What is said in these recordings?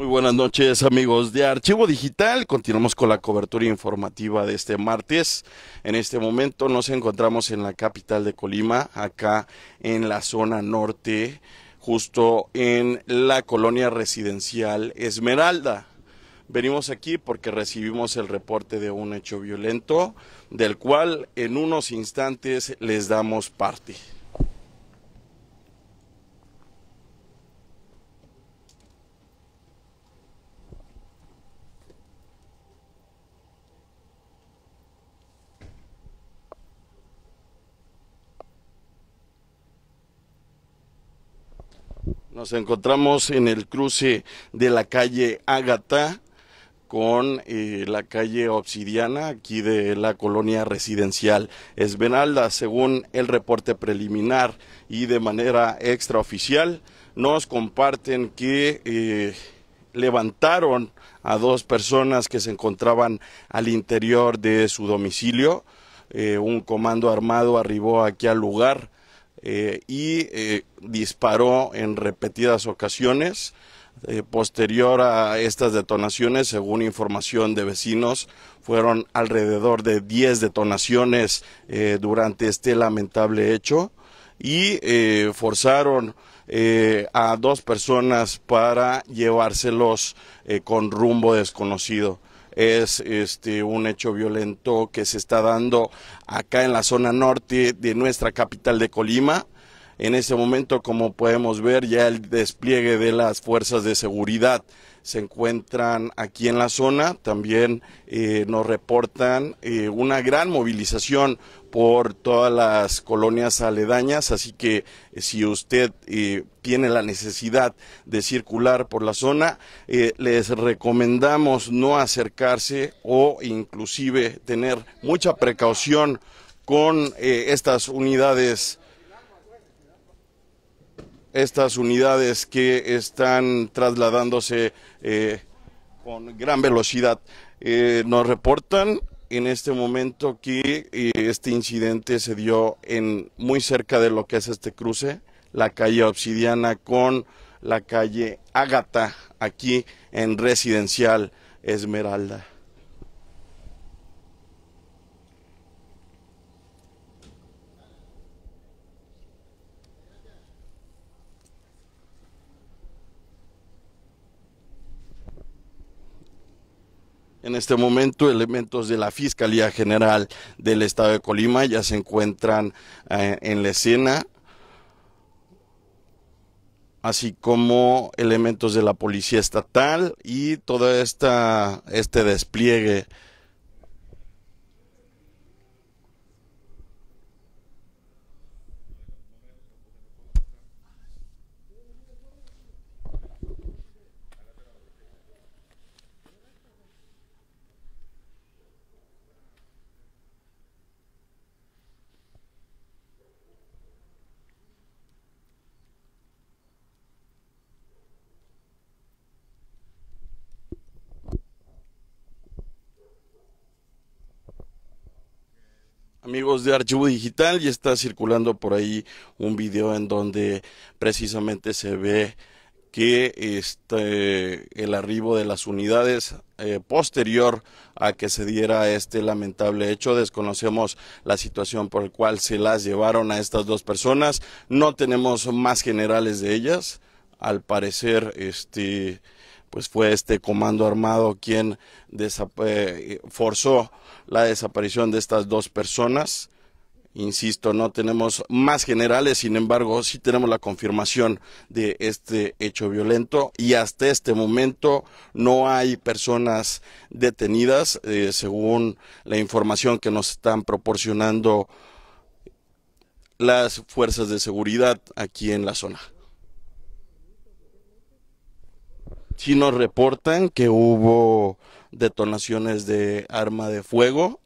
Muy buenas noches, amigos de Archivo Digital. Continuamos con la cobertura informativa de este martes. En este momento nos encontramos en la capital de Colima, acá en la zona norte, justo en la colonia residencial Esmeralda. Venimos aquí porque recibimos el reporte de un hecho violento, del cual en unos instantes les damos parte. Nos encontramos en el cruce de la calle Ágata con la calle Obsidiana, aquí de la colonia residencial Esmeralda. Según el reporte preliminar y de manera extraoficial, nos comparten que levantaron a dos personas que se encontraban al interior de su domicilio. Un comando armado arribó aquí al lugar y disparó en repetidas ocasiones. Posterior a estas detonaciones, según información de vecinos, fueron alrededor de 10 detonaciones durante este lamentable hecho, y forzaron a dos personas para llevárselos con rumbo desconocido. Es un hecho violento que se está dando acá en la zona norte de nuestra capital de Colima. En este momento, como podemos ver, ya el despliegue de las fuerzas de seguridad se encuentran aquí en la zona. También nos reportan una gran movilización por todas las colonias aledañas, así que si usted tiene la necesidad de circular por la zona, les recomendamos no acercarse o inclusive tener mucha precaución con estas unidades que están trasladándose con gran velocidad. Nos reportan en este momento que este incidente se dio muy cerca de lo que es este cruce, la calle Obsidiana con la calle Ágata, aquí en Residencial Esmeralda. En este momento, elementos de la Fiscalía General del Estado de Colima ya se encuentran en la escena, así como elementos de la Policía Estatal y todo este despliegue. Amigos de Archivo Digital, ya está circulando por ahí un video en donde precisamente se ve que el arribo de las unidades posterior a que se diera este lamentable hecho. Desconocemos la situación por la cual se las llevaron a estas dos personas. No tenemos más generales de ellas. Al parecer, pues fue este comando armado quien forzó la desaparición de estas dos personas. Insisto, no tenemos más generales, sin embargo, sí tenemos la confirmación de este hecho violento, y hasta este momento no hay personas detenidas, según la información que nos están proporcionando las fuerzas de seguridad aquí en la zona. Sí nos reportan que hubo detonaciones de arma de fuego,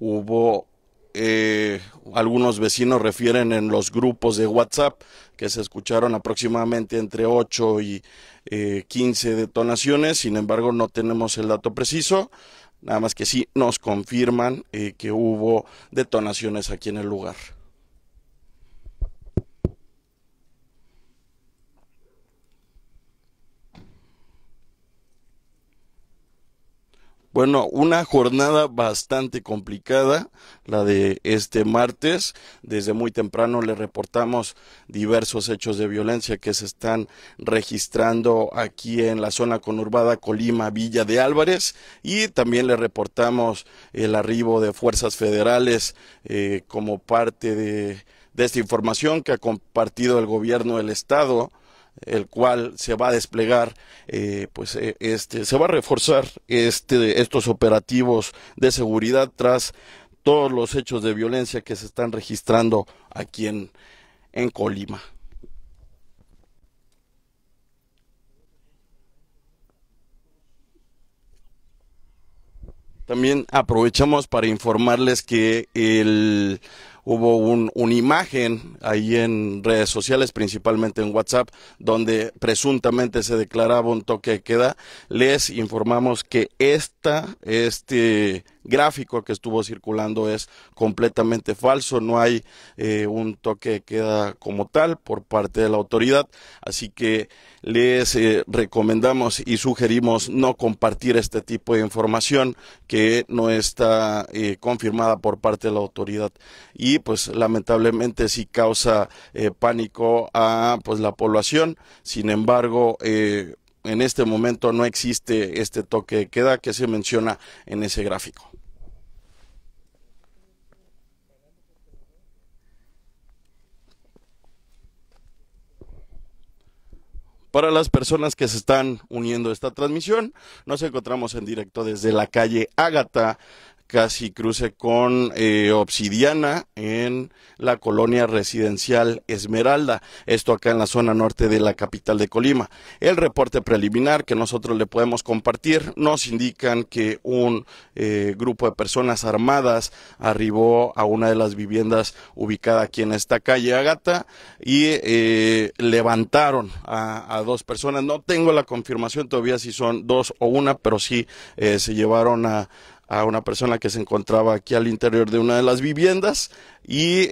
hubo algunos vecinos refieren en los grupos de WhatsApp que se escucharon aproximadamente entre 8 y 15 detonaciones. Sin embargo, no tenemos el dato preciso, nada más que sí nos confirman que hubo detonaciones aquí en el lugar. Bueno, una jornada bastante complicada, la de este martes. Desde muy temprano le reportamos diversos hechos de violencia que se están registrando aquí en la zona conurbada Colima, Villa de Álvarez, y también le reportamos el arribo de fuerzas federales como parte de esta información que ha compartido el gobierno del estado, el cual se va a desplegar, se va a reforzar estos operativos de seguridad tras todos los hechos de violencia que se están registrando aquí en Colima. También aprovechamos para informarles que hubo una imagen ahí en redes sociales, principalmente en WhatsApp, donde presuntamente se declaraba un toque de queda. Les informamos que este gráfico que estuvo circulando es completamente falso. No hay un toque de queda como tal por parte de la autoridad, así que les recomendamos y sugerimos no compartir este tipo de información que no está confirmada por parte de la autoridad, y pues lamentablemente sí causa pánico a la población. Sin embargo, en este momento no existe este toque de queda que se menciona en ese gráfico. Para las personas que se están uniendo a esta transmisión, nos encontramos en directo desde la calle Ágata, casi cruce con Obsidiana, en la colonia residencial Esmeralda, esto acá en la zona norte de la capital de Colima. El reporte preliminar que nosotros le podemos compartir nos indican que un grupo de personas armadas arribó a una de las viviendas ubicada aquí en esta calle Ágata y levantaron a dos personas. No tengo la confirmación todavía si son dos o una, pero sí se llevaron a una persona que se encontraba aquí al interior de una de las viviendas y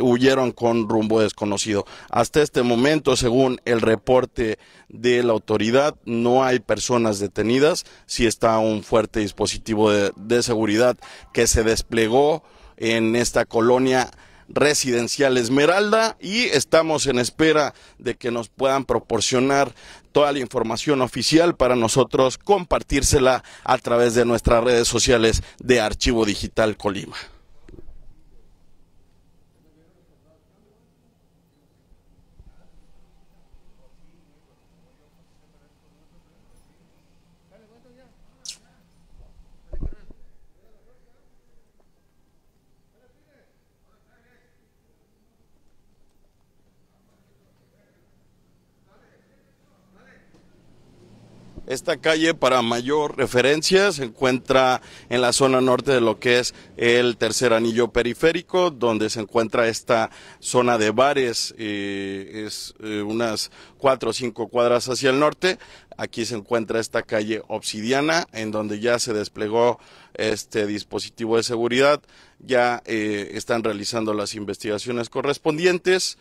huyeron con rumbo desconocido. Hasta este momento, según el reporte de la autoridad, no hay personas detenidas. Sí está un fuerte dispositivo de seguridad que se desplegó en esta colonia residencial Esmeralda, y estamos en espera de que nos puedan proporcionar toda la información oficial para nosotros compartírsela a través de nuestras redes sociales de Archivo Digital Colima. Esta calle, para mayor referencia, se encuentra en la zona norte de lo que es el tercer anillo periférico, donde se encuentra esta zona de bares, unas 4 o 5 cuadras hacia el norte. Aquí se encuentra esta calle Obsidiana, en donde ya se desplegó este dispositivo de seguridad. Ya están realizando las investigaciones correspondientes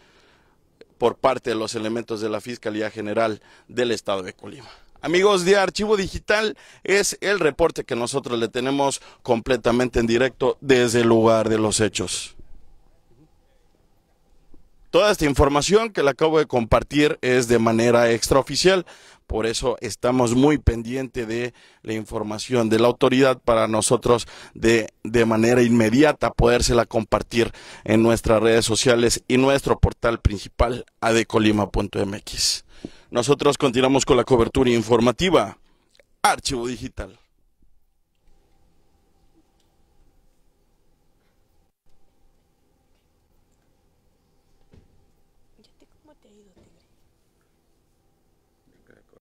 por parte de los elementos de la Fiscalía General del Estado de Colima. Amigos de Archivo Digital, es el reporte que nosotros le tenemos completamente en directo desde el lugar de los hechos. Toda esta información que le acabo de compartir es de manera extraoficial, por eso estamos muy pendientes de la información de la autoridad para nosotros de manera inmediata podérsela compartir en nuestras redes sociales y nuestro portal principal adecolima.mx. Nosotros continuamos con la cobertura informativa Archivo Digital. ¿Cómo te ha ido, tío?